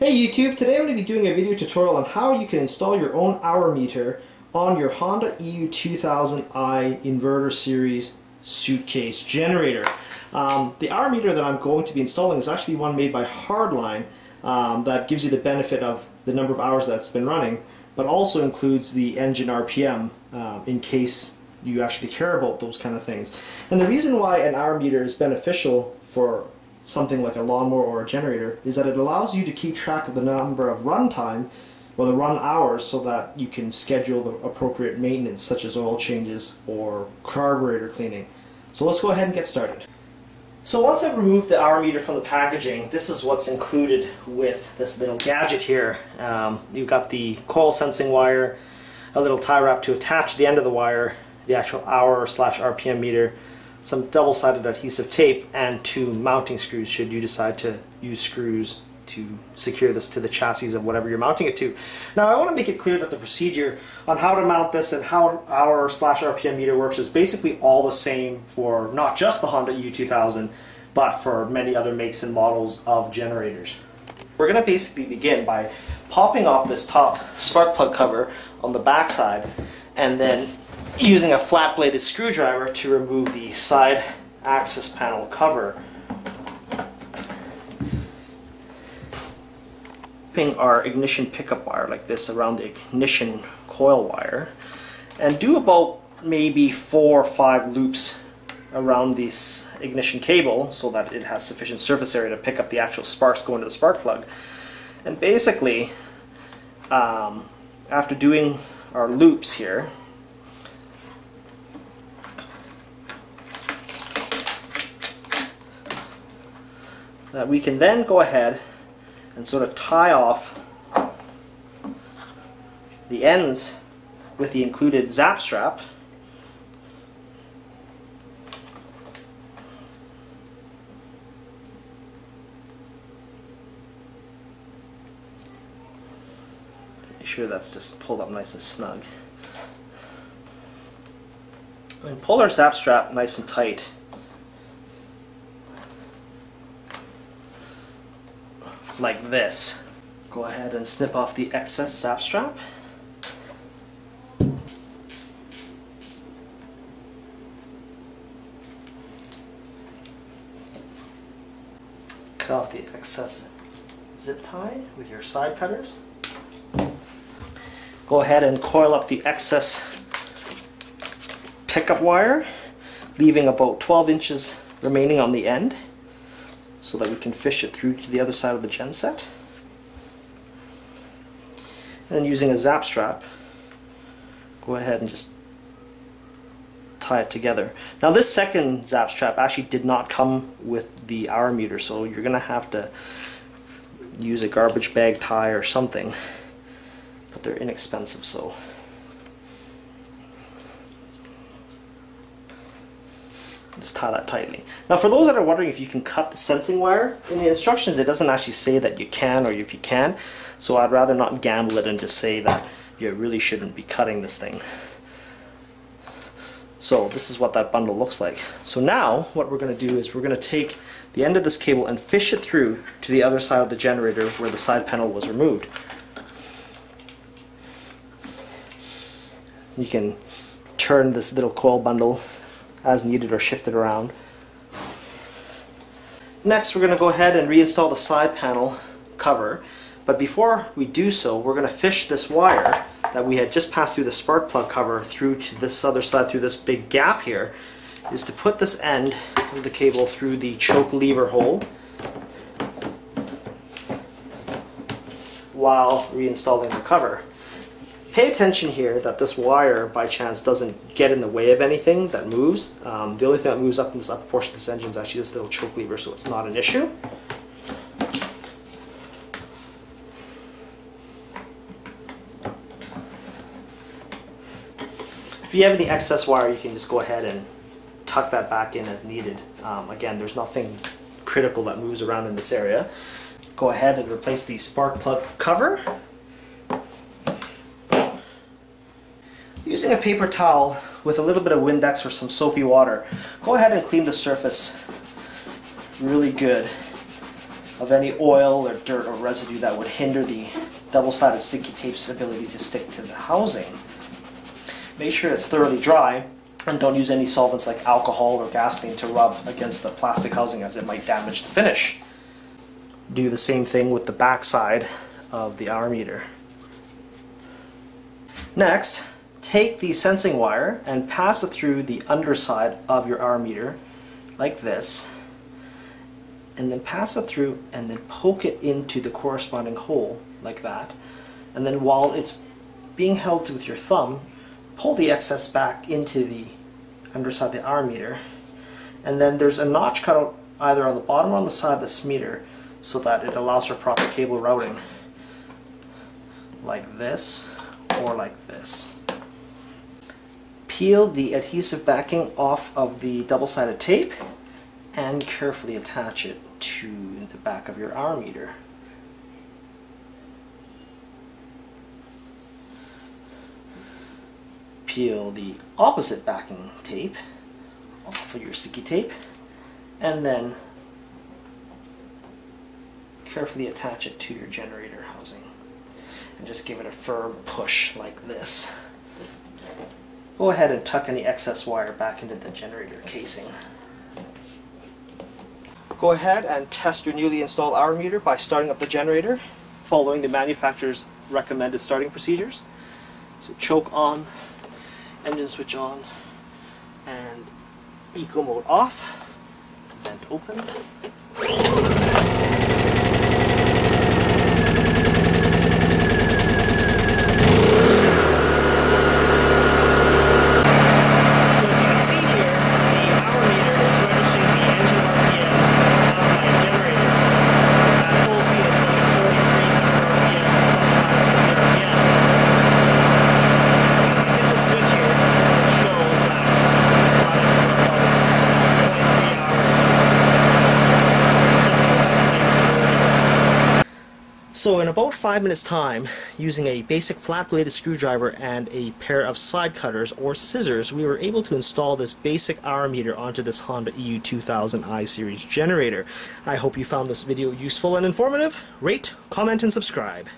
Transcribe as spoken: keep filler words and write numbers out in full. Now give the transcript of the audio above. Hey YouTube, today I'm going to be doing a video tutorial on how you can install your own hour meter on your Honda E U two thousand i inverter series suitcase generator. Um, the hour meter that I'm going to be installing is actually one made by Hardline um, that gives you the benefit of the number of hours that's been running, but also includes the engine R P M uh, in case you actually care about those kind of things. And the reason why an hour meter is beneficial for something like a lawnmower or a generator is that it allows you to keep track of the number of run time or the run hours so that you can schedule the appropriate maintenance such as oil changes or carburetor cleaning. So let's go ahead and get started. So once I've removed the hour meter from the packaging, this is what's included with this little gadget here. Um, you've got the coil sensing wire, a little tie wrap to attach the end of the wire, the actual hour slash R P M meter, some double-sided adhesive tape, and two mounting screws should you decide to use screws to secure this to the chassis of whatever you're mounting it to. Now I want to make it clear that the procedure on how to mount this and how our slash R P M meter works is basically all the same for not just the Honda E U two thousand but for many other makes and models of generators. We're going to basically begin by popping off this top spark plug cover on the back side and then using a flat bladed screwdriver to remove the side access panel cover, putting our ignition pickup wire like this around the ignition coil wire, and do about maybe four or five loops around this ignition cable so that it has sufficient surface area to pick up the actual sparks going to the spark plug. And basically um, after doing our loops here, that we can then go ahead and sort of tie off the ends with the included zap strap, make sure that's just pulled up nice and snug, and pull our zap strap nice and tight like this. Go ahead and snip off the excess zap strap. Cut off the excess zip tie with your side cutters. Go ahead and coil up the excess pickup wire, leaving about twelve inches remaining on the end, so that we can fish it through to the other side of the genset. And using a zap strap, go ahead and just tie it together. Now this second zap strap actually did not come with the hour meter, so you're going to have to use a garbage bag tie or something, but they're inexpensive, so just tie that tightly. Now for those that are wondering if you can cut the sensing wire, in the instructions it doesn't actually say that you can or if you can, so I'd rather not gamble it and just say that you really shouldn't be cutting this thing. So this is what that bundle looks like. So now what we're going to do is we're going to take the end of this cable and fish it through to the other side of the generator where the side panel was removed. You can turn this little coil bundle as needed or shifted around. Next we're going to go ahead and reinstall the side panel cover, but before we do so we're going to fish this wire that we had just passed through the spark plug cover through to this other side through this big gap here, is to put this end of the cable through the choke lever hole while reinstalling the cover. Pay attention here that this wire by chance doesn't get in the way of anything that moves. Um, the only thing that moves up in this upper portion of this engine is actually this little choke lever, so it's not an issue. If you have any excess wire you can just go ahead and tuck that back in as needed. Um, again, there's nothing critical that moves around in this area. Go ahead and replace the spark plug cover. Using a paper towel with a little bit of Windex or some soapy water, go ahead and clean the surface really good of any oil or dirt or residue that would hinder the double-sided sticky tape's ability to stick to the housing. Make sure it's thoroughly dry, and don't use any solvents like alcohol or gasoline to rub against the plastic housing, as it might damage the finish. Do the same thing with the backside of the R meter. Next, take the sensing wire and pass it through the underside of your R meter like this, and then pass it through and then poke it into the corresponding hole like that, and then while it's being held with your thumb, pull the excess back into the underside of the R meter, and then there's a notch cut out either on the bottom or on the side of this meter so that it allows for proper cable routing, like this or like this. Peel the adhesive backing off of the double-sided tape and carefully attach it to the back of your R meter. Peel the opposite backing tape off of your sticky tape and then carefully attach it to your generator housing, and just give it a firm push like this. Go ahead and tuck any excess wire back into the generator casing. Go ahead and test your newly installed R meter by starting up the generator following the manufacturer's recommended starting procedures. So choke on, engine switch on, and eco mode off, vent open. So in about five minutes time, using a basic flat bladed screwdriver and a pair of side cutters or scissors, we were able to install this basic R meter onto this Honda E U two thousand i series generator. I hope you found this video useful and informative. Rate, comment and subscribe.